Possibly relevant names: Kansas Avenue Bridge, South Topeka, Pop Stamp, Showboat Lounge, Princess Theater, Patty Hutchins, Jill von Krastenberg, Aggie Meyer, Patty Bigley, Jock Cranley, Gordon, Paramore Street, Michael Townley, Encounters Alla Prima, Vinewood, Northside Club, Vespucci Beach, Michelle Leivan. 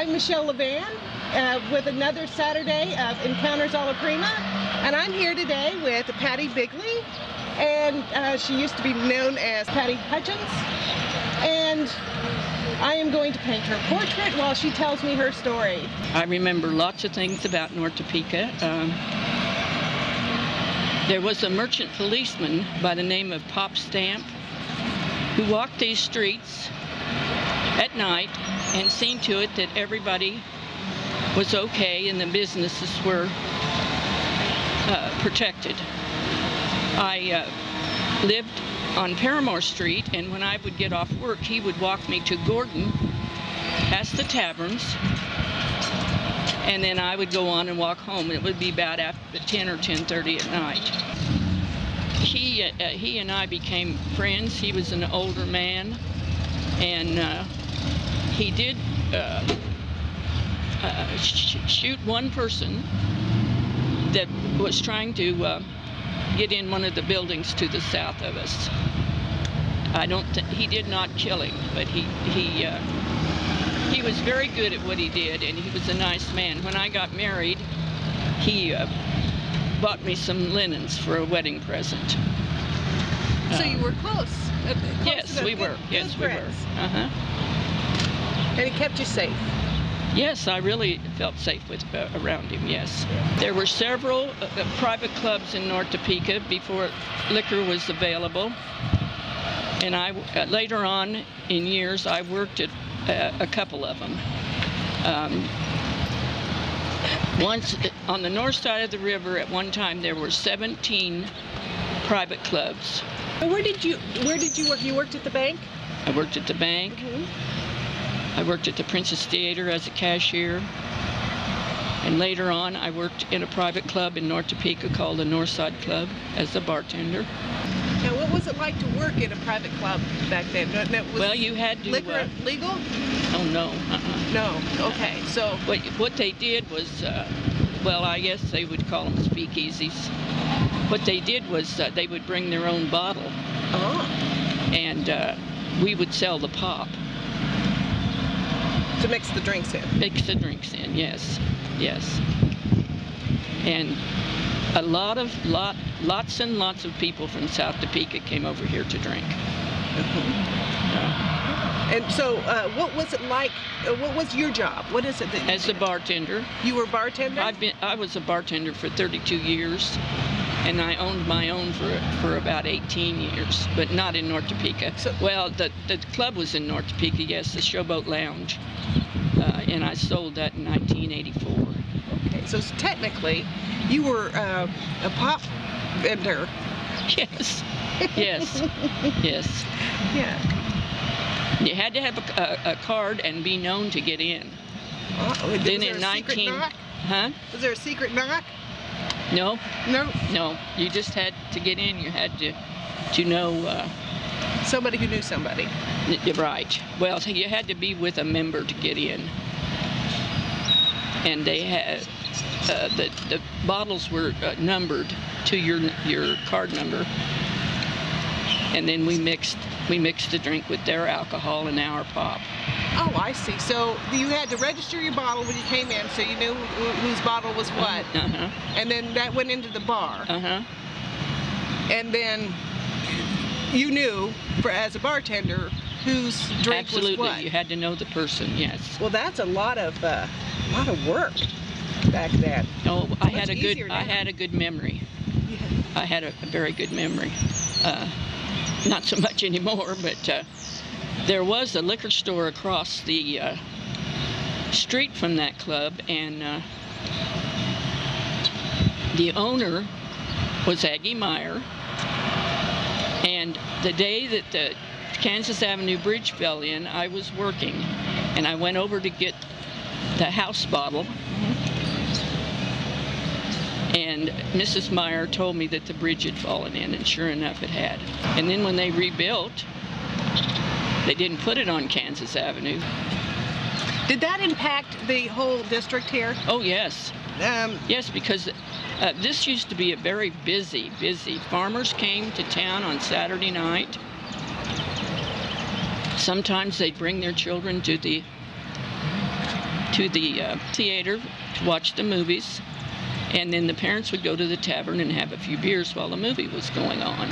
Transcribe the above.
I'm Michelle Leivan with another Saturday of Encounters Alla Prima, and I'm here today with Patty Bigley, and she used to be known as Patty Hutchins, and I am going to paint her portrait while she tells me her story. I remember lots of things about North Topeka. There was a merchant policeman by the name of Pop Stamp who walked these streets at night and seen to it that everybody was okay and the businesses were protected. I lived on Paramore Street, and when I would get off work, he would walk me to Gordon, past the taverns, and then I would go on and walk home. It would be about after 10 or 10:30 at night. He and I became friends. He was an older man, and he did shoot one person that was trying to get in one of the buildings to the south of us. I don't think he did not kill him, but he was very good at what he did, and he was a nice man. When I got married, he bought me some linens for a wedding present. So you were close. Yes, we were. Yes, we were. And he kept you safe. Yes, I really felt safe with around him, yes. There were several private clubs in North Topeka before liquor was available. And I, later on in years, I worked at a couple of them. Once on the north side of the river, at one time, there were 17 private clubs. Where did you work? You worked at the bank? I worked at the bank. I worked at the Princess Theater as a cashier, and later on I worked in a private club in North Topeka called the Northside Club as a bartender. Now, what was it like to work in a private club back then? Well, you had to... Liquor legal? Oh, no. No, okay, so... What they did was, well, I guess they would call them speakeasies. What they did was they would bring their own bottle, and we would sell the pop. To mix the drinks in. Mix the drinks in, yes, yes. And a lots and lots of people from South Topeka came over here to drink. And so, what was it like? What was your job? What is it that you did? A bartender. You were a bartender? I was a bartender for 32 years, and I owned my own for about 18 years, but not in North Topeka. So, well, the club was in North Topeka, yes, the Showboat Lounge, and I sold that in 1984. Okay, so technically, you were a pop vendor. Yes, yes, yes. Yeah. You had to have a card and be known to get in. Then in Was there a secret knock? No, no, no. You just had to get in. You had to know somebody who knew somebody. Right. Well, you had to be with a member to get in, and they had the bottles were numbered to your card number, and then we mixed the drink with their alcohol and our pop. Oh, I see. So you had to register your bottle when you came in, so you knew whose bottle was what. And then that went into the bar. And then you knew, as a bartender, whose drink was what. Absolutely. You had to know the person. Yes. Well, that's a lot of work back then. Oh, I had a good memory. Yeah. I had a very good memory. Not so much anymore, but. There was a liquor store across the street from that club, and the owner was Aggie Meyer, and the day that the Kansas Avenue Bridge fell in, I was working, and I went over to get the house bottle, and Mrs. Meyer told me that the bridge had fallen in, and sure enough it had. And then when they rebuilt, they didn't put it on Kansas Avenue. Did that impact the whole district here? Oh, yes. Yes, because this used to be a very busy. Farmers came to town on Saturday night. Sometimes they'd bring their children to the to the theater to watch the movies, and then the parents would go to the tavern and have a few beers while the movie was going on.